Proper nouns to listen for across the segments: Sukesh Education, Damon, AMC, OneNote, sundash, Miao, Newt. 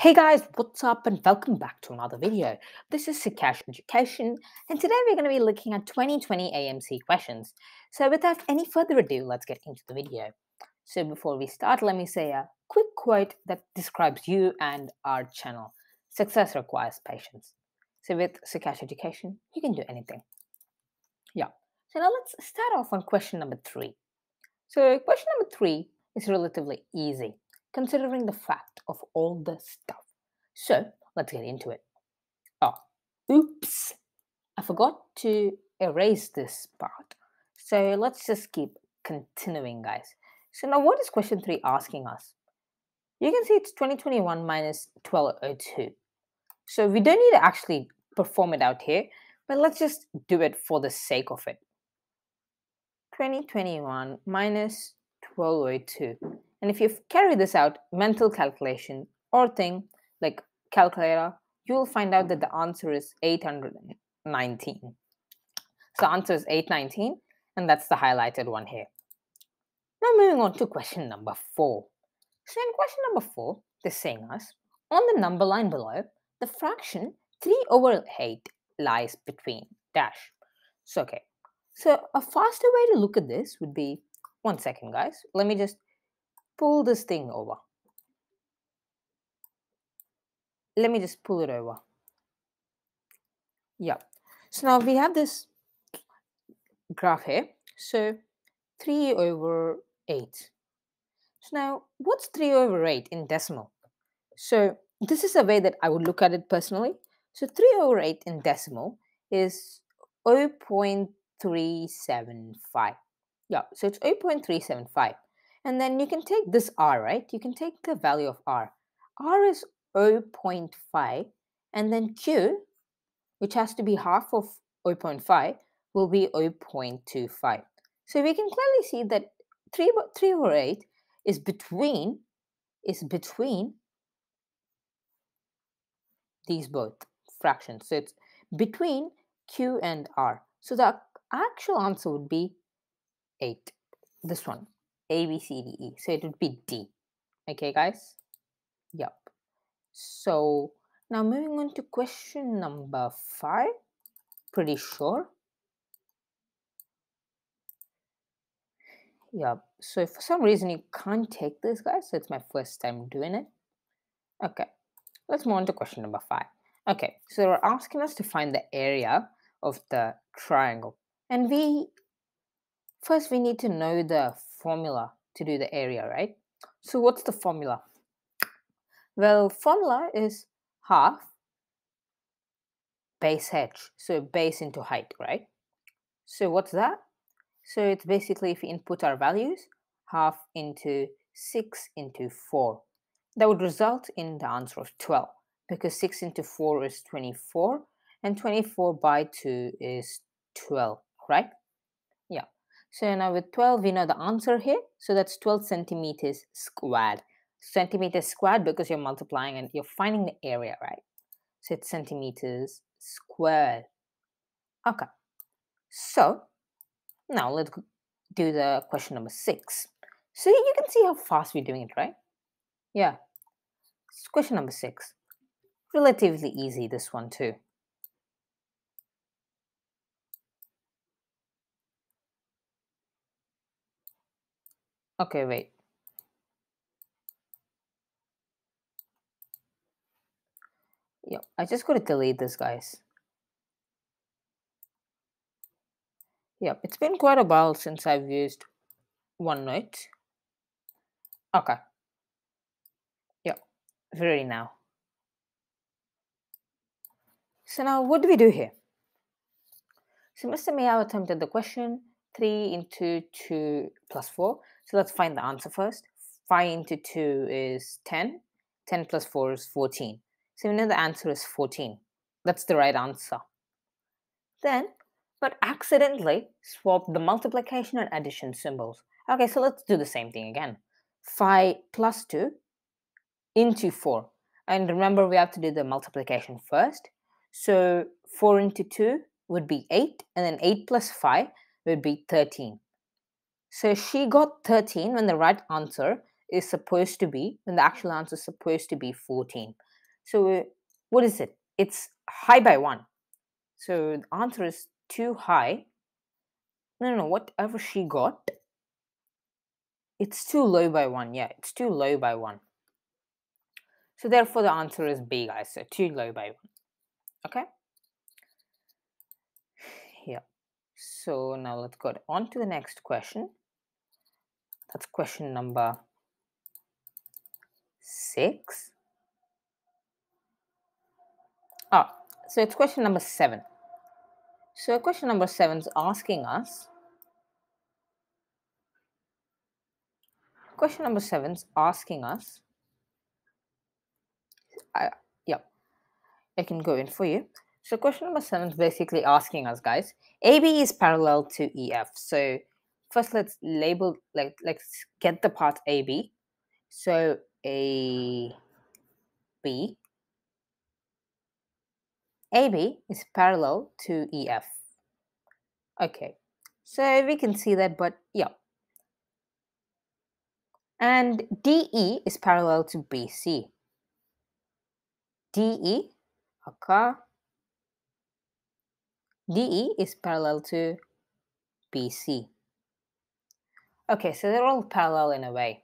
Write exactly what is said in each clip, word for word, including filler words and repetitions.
Hey guys, what's up and welcome back to another video. This is Sukesh Education and today we're going to be looking at twenty twenty A M C questions. So without any further ado, let's get into the video. So before we start, let me say a quick quote that describes you and our channel. Success requires patience. So with Sukesh Education, you can do anything. Yeah. So now let's start off on question number three. So question number three is relatively easy, considering the fact of all the stuff. So let's get into it. Oh, oops. I forgot to erase this part. So let's just keep continuing, guys. So now what is question three asking us? You can see it's twenty twenty-one minus twelve oh two. So we don't need to actually perform it out here, but let's just do it for the sake of it. twenty twenty-one minus twelve oh two. And if you carry this out, mental calculation or thing like calculator, you will find out that the answer is eight hundred nineteen. So answer is eight nineteen, and that's the highlighted one here. Now moving on to question number four. So in question number four, they're saying us, on the number line below, the fraction three over eight lies between dash. So, okay. So a faster way to look at this would be, one second guys, let me just pull this thing over. Let me just pull it over. Yeah. So now we have this graph here. So three over eight. So now what's three over eight in decimal? So this is a way that I would look at it personally. So three over eight in decimal is zero point three seven five. Yeah. So it's zero point three seven five. And then you can take this R, right? You can take the value of R. R is zero point five. And then Q, which has to be half of zero point five, will be zero point two five. So we can clearly see that three over eight is between, is between these both fractions. So it's between Q and R. So the actual answer would be eight, this one. A, B, C, D, E. So it would be D. Okay, guys? Yep. So now moving on to question number five. Pretty sure. Yep. So for some reason you can't take this, guys. So it's my first time doing it. Okay. Let's move on to question number five. Okay. So they're asking us to find the area of the triangle. And we... First, we need to know the formula to do the area, right? So what's the formula? Well, formula is half base h. So base into height, right? So what's that? So it's basically if we input our values, half into six into four. That would result in the answer of twelve because six into four is twenty-four and twenty-four by two is twelve, right? Yeah. So now with twelve, we know the answer here. So that's twelve centimeters squared. Centimeters squared because you're multiplying and you're finding the area, right? So it's centimeters squared. Okay. So now let's do the question number six. So you can see how fast we're doing it, right? Yeah. It's question number six. Relatively easy, this one too. Okay, wait. Yeah, I just gotta delete this, guys. Yeah, it's been quite a while since I've used OneNote. Okay. Yeah, ready now. So now what do we do here? So Mister Miao attempted the question three into two plus four. So let's find the answer first. five into two is ten. ten plus four is fourteen. So we know the answer is fourteen. That's the right answer. Then, but accidentally swap the multiplication and addition symbols. Okay, so let's do the same thing again. five plus two into four. And remember, we have to do the multiplication first. So four into two would be eight. And then eight plus five would be thirteen. So she got thirteen when the right answer is supposed to be, when the actual answer is supposed to be fourteen. So what is it? It's high by one. So the answer is too high. No, no, no, whatever she got, it's too low by one. Yeah, it's too low by one. So therefore the answer is B, guys. So too low by one. Okay. Yeah. So now let's go on to the next question. That's question number six. Ah, so it's question number seven. So question number seven is asking us. Question number seven is asking us. I, yeah, I can go in for you. So question number seven is basically asking us, guys, A B is parallel to E F. So first let's label, like, let's get the part A B. So A B, A B is parallel to E F. Okay, so we can see that, but yeah. And D E is parallel to B C. D E, okay. D E is parallel to B C. Okay, so they're all parallel in a way.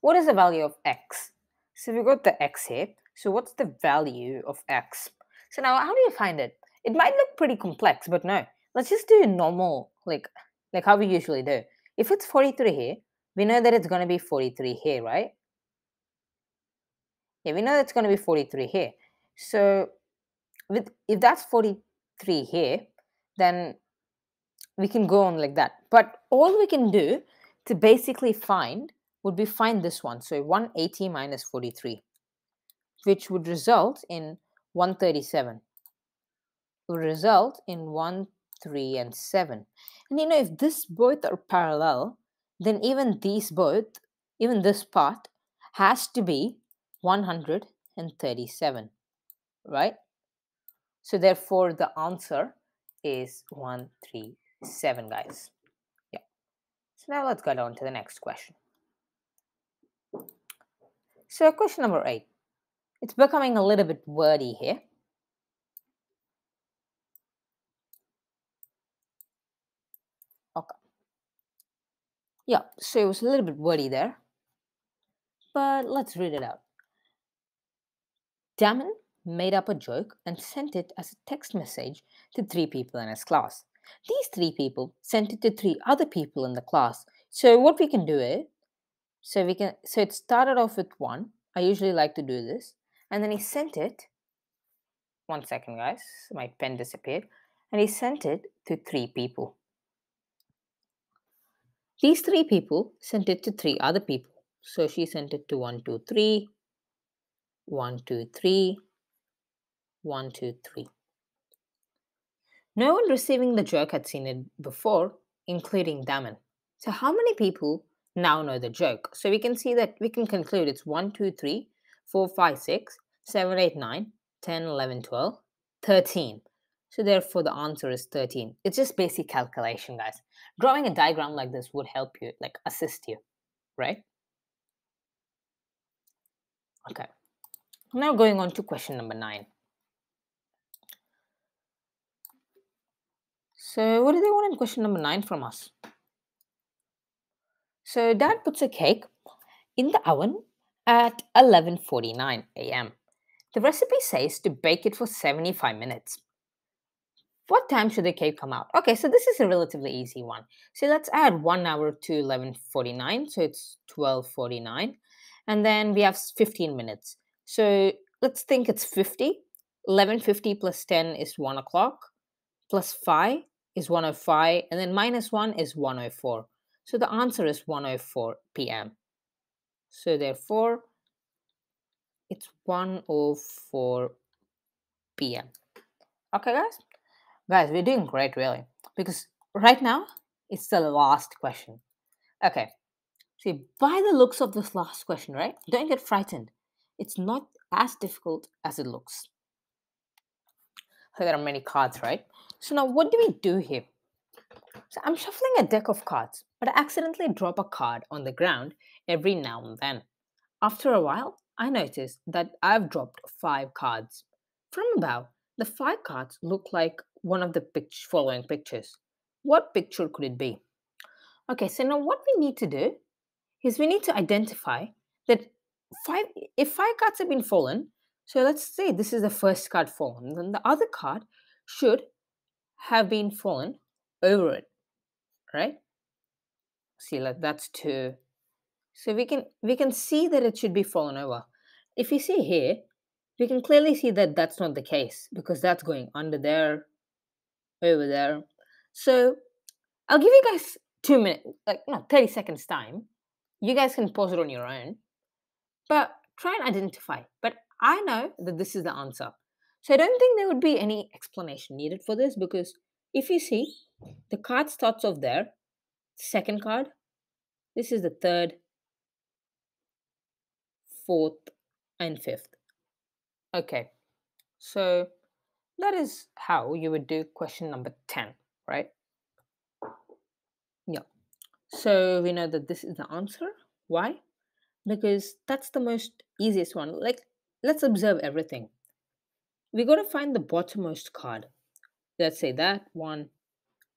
What is the value of x? So we got the x here. So what's the value of x? So now how do you find it? It might look pretty complex, but no. Let's just do a normal, like, like how we usually do. If it's forty-three here, we know that it's going to be forty-three here, right? Yeah, we know that's going to be forty-three here. So with, if that's forty-three here, then we can go on like that. But all we can do to basically find would be find this one. So one eighty minus forty-three, which would result in one thirty-seven. Would result in one, three, and seven. And you know, if these both are parallel, then even these both, even this part has to be one hundred thirty-seven, right? So therefore the answer is one thirty-seven, guys. Yeah. So now let's go down to the next question. So question number eight. It's becoming a little bit wordy here. Okay. Yeah, so it was a little bit wordy there, but let's read it out. Damon made up a joke and sent it as a text message to three people in his class. These three people sent it to three other people in the class. So what we can do is, so we can, so it started off with one. I usually like to do this. And then he sent it, one second guys, my pen disappeared. And he sent it to three people. These three people sent it to three other people. So she sent it to one, two, three. one, two, three, one, two, three. No one receiving the joke had seen it before, including Damon. So how many people now know the joke? So we can see that we can conclude it's one, two, three, four, five, six, seven, eight, nine, ten, eleven, twelve, thirteen. So therefore the answer is thirteen. It's just basic calculation, guys. Drawing a diagram like this would help you, like assist you, right? Okay. Now going on to question number nine. So what do they want in question number nine from us? So dad puts a cake in the oven at eleven forty-nine A M The recipe says to bake it for seventy-five minutes. What time should the cake come out? Okay, so this is a relatively easy one. So let's add one hour to eleven forty-nine. So it's twelve forty-nine. And then we have fifteen minutes. So let's think it's fifty. eleven fifty plus ten is one o'clock. Plus five is one oh five. And then minus one is one oh four. So the answer is one oh four P M So therefore, it's one oh four P M Okay, guys? Guys, we're doing great, really. Because right now, it's the last question. Okay. See, by the looks of this last question, right? Don't get frightened. It's not as difficult as it looks. So there are many cards, right? So now what do we do here? So I'm shuffling a deck of cards, but I accidentally drop a card on the ground every now and then. After a while, I noticed that I've dropped five cards. From above, the five cards look like one of the pic- following pictures. What picture could it be? Okay, so now what we need to do is we need to identify that five. If five cards have been fallen, so let's say this is the first card fallen, then the other card should have been fallen over it, right? See, like that's two. So we can we can see that it should be fallen over. If you see here, we can clearly see that that's not the case because that's going under there, over there. So I'll give you guys two minutes, like no, thirty seconds time. You guys can pause it on your own, but try and identify. But I know that this is the answer. So I don't think there would be any explanation needed for this because if you see, the card starts off there, second card, this is the third, fourth, and fifth. Okay, so that is how you would do question number ten, right? Yeah, so we know that this is the answer. Why? Because that's the most easiest one. Like, let's observe everything. We got to find the bottommost card. Let's say that, one,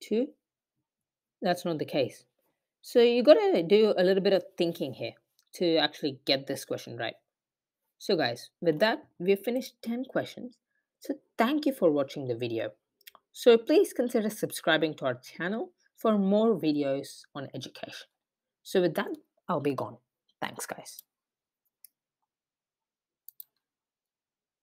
two. That's not the case. So you got to do a little bit of thinking here to actually get this question right. So guys, with that, we've finished ten questions. So thank you for watching the video. So please consider subscribing to our channel for more videos on education. So with that, I'll be gone. Thanks guys.